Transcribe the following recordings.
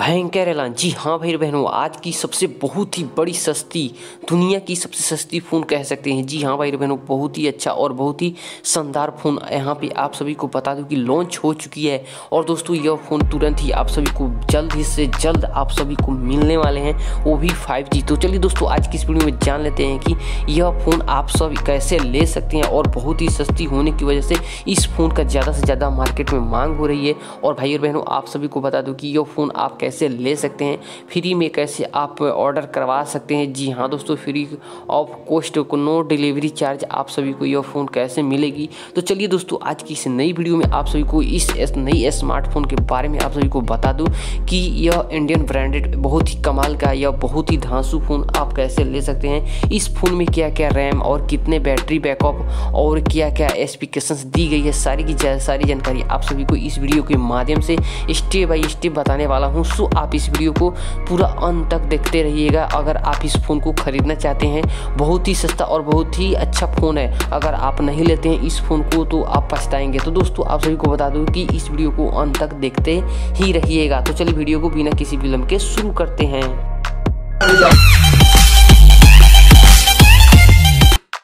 भयंकर ऐलान। जी हाँ भाई बहनों, आज की सबसे बहुत ही बड़ी सस्ती, दुनिया की सबसे सस्ती फ़ोन कह सकते हैं। जी हाँ भाई बहनों, बहुत ही अच्छा और बहुत ही शानदार फ़ोन यहाँ पे आप सभी को बता दूं कि लॉन्च हो चुकी है। और दोस्तों यह फ़ोन तुरंत ही आप सभी को जल्द ही से जल्द आप सभी को मिलने वाले हैं, वो भी 5G। तो चलिए दोस्तों आज की इस वीडियो में जान लेते हैं कि यह फ़ोन आप सब कैसे ले सकते हैं और बहुत ही सस्ती होने की वजह से इस फ़ोन का ज़्यादा से ज़्यादा मार्केट में मांग हो रही है। और भाई और बहनों आप सभी को बता दूं कि यह फ़ोन आप कैसे ले सकते हैं, फ्री में कैसे आप ऑर्डर करवा सकते हैं। जी हाँ दोस्तों, फ्री ऑफ कॉस्ट को, नो डिलीवरी चार्ज आप सभी को यह फ़ोन कैसे मिलेगी। तो चलिए दोस्तों आज की इस नई वीडियो में आप सभी को इस नई स्मार्टफोन के बारे में आप सभी को बता दूं कि यह इंडियन ब्रांडेड बहुत ही कमाल का, यह बहुत ही धांसू फ़ोन आप कैसे ले सकते हैं। इस फ़ोन में क्या क्या रैम और कितने बैटरी बैकअप और क्या क्या स्पेसिफिकेशंस दी गई है, सारी की सारी जानकारी आप सभी को इस वीडियो के माध्यम से स्टेप बाय स्टेप बताने वाला हूँ। सो आप इस वीडियो को पूरा अंत तक देखते रहिएगा। अगर आप इस फ़ोन को ख़रीदना चाहते हैं, बहुत ही सस्ता और बहुत ही अच्छा फ़ोन है, अगर आप नहीं लेते हैं इस फ़ोन को तो आप पछताएंगे। तो दोस्तों आप सभी को बता दूं कि इस वीडियो को अंत तक देखते ही रहिएगा। तो चलिए वीडियो को बिना किसी विलंब के शुरू करते हैं।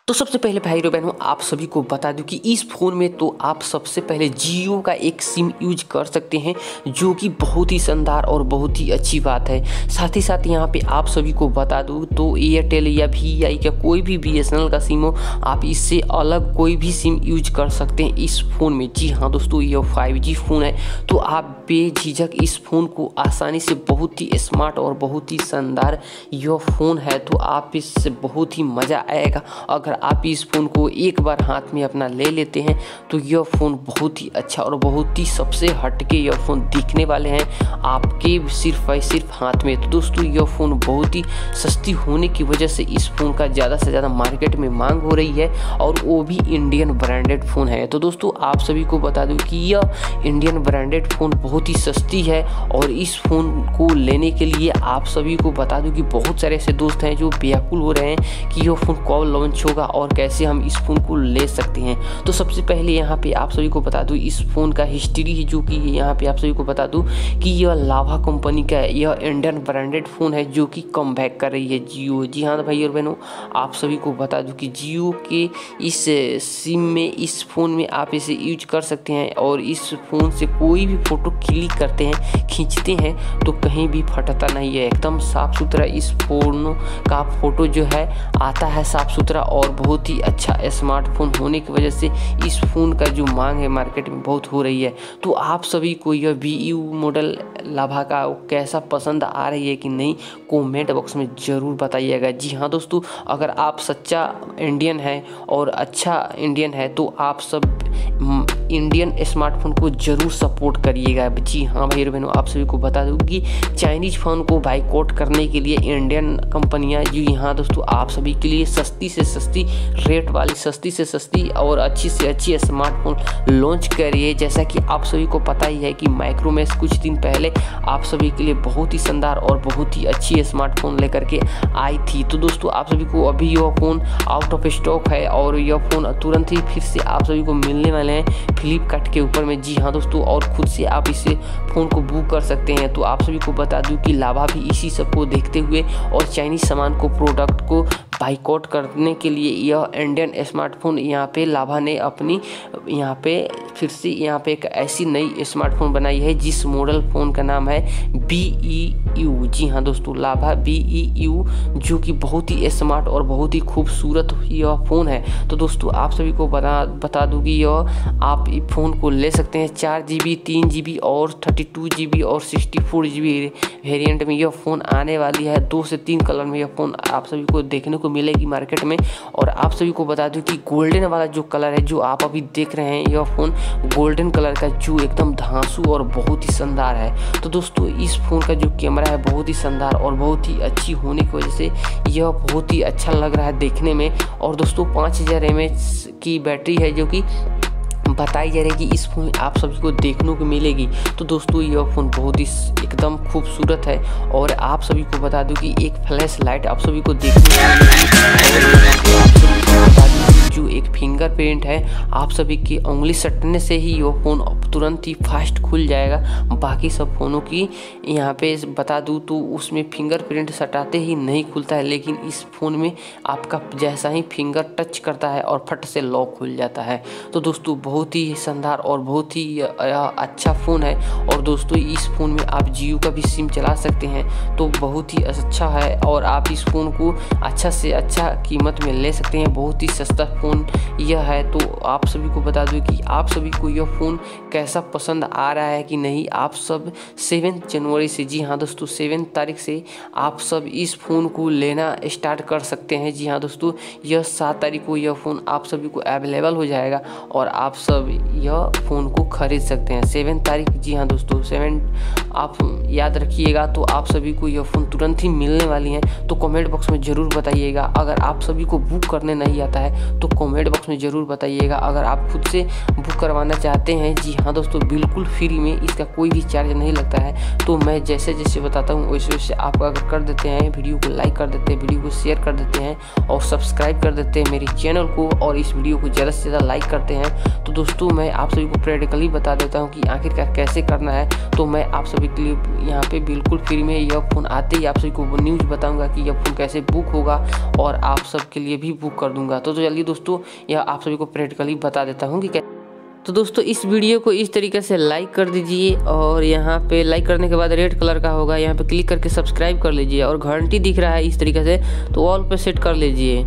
तो सबसे पहले भाई बहनों आप सभी को बता दूं कि इस फ़ोन में तो आप सबसे पहले जियो का एक सिम यूज कर सकते हैं, जो कि बहुत ही शानदार और बहुत ही अच्छी बात है। साथ ही साथ यहाँ पे आप सभी को बता दूं तो एयरटेल या वीआई का कोई भी बीएसएनएल का सिम हो, आप इससे अलग कोई भी सिम यूज कर सकते हैं इस फ़ोन में। जी हाँ दोस्तों, यह 5G फ़ोन है, तो आप बेझिझक इस फ़ोन को आसानी से, बहुत ही स्मार्ट और बहुत ही शानदार यह फ़ोन है, तो आप इससे बहुत ही मज़ा आएगा। अगर आप इस फ़ोन को एक बार हाथ में अपना ले लेते हैं तो यह फ़ोन बहुत ही अच्छा और बहुत ही सबसे हटके यह फ़ोन दिखने वाले हैं आपके सिर्फ और सिर्फ हाथ में। तो दोस्तों यह फ़ोन बहुत ही सस्ती होने की वजह से इस फ़ोन का ज़्यादा से ज़्यादा मार्केट में मांग हो रही है, और वो भी इंडियन ब्रांडेड फ़ोन है। तो दोस्तों आप सभी को बता दूँ कि यह इंडियन ब्रांडेड फ़ोन बहुत ही सस्ती है, और इस फ़ोन को लेने के लिए आप सभी को बता दूँ कि बहुत सारे ऐसे दोस्त हैं जो व्याकुल हो रहे हैं कि यह फ़ोन कब लॉन्च होगा और कैसे हम इस फ़ोन को ले सकते हैं। तो सबसे पहले यहाँ पे आप सभी को बता दूँ इस फ़ोन का हिस्ट्री है, जो कि यहाँ पे आप सभी को बता दूँ कि यह लावा कंपनी का है, यह इंडियन ब्रांडेड फ़ोन है, जो कि कम बैक कर रही है जियो। जी हाँ भाई और बहनों आप सभी को बता दूँ कि जियो के इस सिम में, इस फ़ोन में आप इसे यूज कर सकते हैं, और इस फ़ोन से कोई भी फ़ोटो क्लिक करते हैं, खींचते हैं तो कहीं भी फटता नहीं है, एकदम साफ़ सुथरा इस फ़ोन का फ़ोटो जो है आता है साफ़ सुथरा, और बहुत ही अच्छा स्मार्टफोन होने की वजह से इस फ़ोन का जो मांग है मार्केट में बहुत हो रही है। तो आप सभी को यह BU मॉडल लाभा का कैसा पसंद आ रही है कि नहीं, कमेंट बॉक्स में ज़रूर बताइएगा। जी हाँ दोस्तों, अगर आप सच्चा इंडियन हैं और अच्छा इंडियन है तो आप सब इंडियन स्मार्टफोन को ज़रूर सपोर्ट करिएगा। जी हाँ भाई बहनों आप सभी को बता दूँ कि चाइनीज़ फ़ोन को बाइकॉट करने के लिए इंडियन कंपनियाँ, जी हाँ दोस्तों, आप सभी के लिए सस्ती से सस्ती रेट वाली, सस्ती से सस्ती और अच्छी से अच्छी स्मार्टफोन लॉन्च करिए। जैसा कि आप सभी को पता ही है कि माइक्रोमैक्स कुछ दिन पहले आप सभी के लिए बहुत ही शानदार और बहुत ही अच्छी स्मार्टफोन लेकर के आई थी। तो दोस्तों आप सभी को अभी यह फ़ोन आउट ऑफ स्टॉक है, और यह फ़ोन तुरंत ही फिर से आप सभी को मिलने वाले हैं फ्लिपकार्ट के ऊपर में। जी हाँ दोस्तों, और खुद से आप इसे फ़ोन को बुक कर सकते हैं। तो आप सभी को बता दूं कि लाभा भी इसी सब को देखते हुए और चाइनीज़ सामान को, प्रोडक्ट को बाइकॉट करने के लिए यह इंडियन स्मार्टफोन, यहाँ पे लाभा ने अपनी यहाँ पे फिर से यहाँ पे एक ऐसी नई स्मार्टफोन बनाई है जिस मॉडल फ़ोन का नाम है BEU। जी हाँ दोस्तों, लाभा BEU, जो कि बहुत ही स्मार्ट और बहुत ही खूबसूरत यह फ़ोन है। तो दोस्तों आप सभी को बता दूँ कि यह आप फ़ोन को ले सकते हैं 4GB, 3GB और 32GB और 64GB वेरियंट में यह फ़ोन आने वाली है। 2 से 3 कलर में यह फ़ोन आप सभी को देखने को मिलेगी मार्केट में। और आप सभी को बता दूं कि गोल्डन वाला जो कलर है, जो आप अभी देख रहे हैं, यह फ़ोन गोल्डन कलर का जो एकदम धांसू और बहुत ही शानदार है। तो दोस्तों इस फ़ोन का जो कैमरा है बहुत ही शानदार और बहुत ही अच्छी होने की वजह से यह बहुत ही अच्छा लग रहा है देखने में। और दोस्तों 5000 mAh की बैटरी है, जो कि बताई जा रही है कि इस फ़ोन आप सभी को देखने को मिलेगी। तो दोस्तों यह फ़ोन बहुत ही एकदम खूबसूरत है, और आप सभी को बता दूं कि एक फ्लैश लाइट आप सभी को देखने को मिलेगी, जो एक फिंगरप्रिंट है आप सभी की उंगली सटने से ही यह फ़ोन तुरंत ही फास्ट खुल जाएगा। बाकी सब फ़ोनों की यहाँ पे बता दूँ तो उसमें फिंगरप्रिंट सटाते ही नहीं खुलता है, लेकिन इस फ़ोन में आपका जैसा ही फिंगर टच करता है और फट से लॉक खुल जाता है। तो दोस्तों बहुत ही शानदार और बहुत ही अच्छा फ़ोन है। और दोस्तों इस फ़ोन में आप जियो का भी सिम चला सकते हैं, तो बहुत ही अच्छा है और आप इस फ़ोन को अच्छा से अच्छा कीमत में ले सकते हैं। बहुत ही सस्ता फ़ोन यह है। तो आप सभी को बता दूं कि आप सभी को यह फ़ोन कैसा पसंद आ रहा है कि नहीं। आप सब 7 जनवरी से, जी हाँ दोस्तों 7 तारीख से आप सब इस फ़ोन को लेना स्टार्ट कर सकते हैं। जी हाँ दोस्तों यह 7 तारीख को यह फ़ोन आप सभी को अवेलेबल हो जाएगा और आप सब यह फ़ोन को खरीद सकते हैं 7 तारीख। जी हाँ दोस्तों 7 आप याद रखिएगा। तो आप सभी को यह फ़ोन तुरंत ही मिलने वाली है। तो कमेंट बॉक्स में ज़रूर बताइएगा। अगर आप सभी को बुक करने नहीं आता है तो कमेंट बॉक्स में ज़रूर बताइएगा। अगर आप खुद से बुक करवाना चाहते हैं, जी हाँ दोस्तों बिल्कुल फ्री में, इसका कोई भी चार्ज नहीं लगता है। तो मैं जैसे जैसे बताता हूँ वैसे वैसे आप अगर कर देते हैं, वीडियो को लाइक कर देते हैं, वीडियो को शेयर कर देते हैं और सब्सक्राइब कर देते हैं मेरे चैनल को और इस वीडियो को ज़्यादा से ज़्यादा लाइक करते हैं। तो दोस्तों मैं आप सभी को प्रैक्टिकली बता देता हूँ कि आखिरकार कैसे करना है। तो मैं आप सभी के लिए यहाँ पर बिल्कुल फ्री में यह फ़ोन आते ही आप सभी को न्यूज़ बताऊंगा कि यह फ़ोन कैसे बुक होगा और आप सबके लिए भी बुक कर दूंगा। तो चलिए दोस्तों यह आप सभी को प्रैक्टिकली बता देता हूं कि कैसे। तो दोस्तों इस वीडियो को इस तरीके से लाइक कर दीजिए और यहाँ पे लाइक करने के बाद रेड कलर का होगा, यहाँ पे क्लिक करके सब्सक्राइब कर लीजिए और घंटी दिख रहा है इस तरीके से तो ऑल पे सेट कर लीजिए।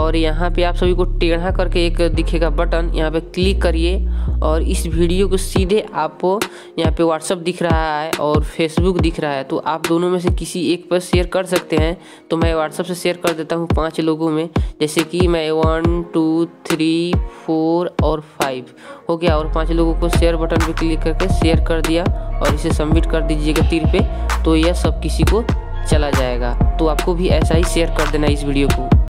और यहाँ पे आप सभी को टेढ़ा करके एक दिखेगा बटन, यहाँ पे क्लिक करिए और इस वीडियो को सीधे आपको यहाँ पे व्हाट्सअप दिख रहा है और फेसबुक दिख रहा है, तो आप दोनों में से किसी एक पर शेयर कर सकते हैं। तो मैं व्हाट्सअप से शेयर कर देता हूँ 5 लोगों में, जैसे कि मैं 1 2 3 4 और 5 हो गया और 5 लोगों को शेयर बटन पर क्लिक करके शेयर कर दिया और इसे सबमिट कर दीजिएगा तीर पे, तो यह सब किसी को चला जाएगा। तो आपको भी ऐसा ही शेयर कर देना इस वीडियो को।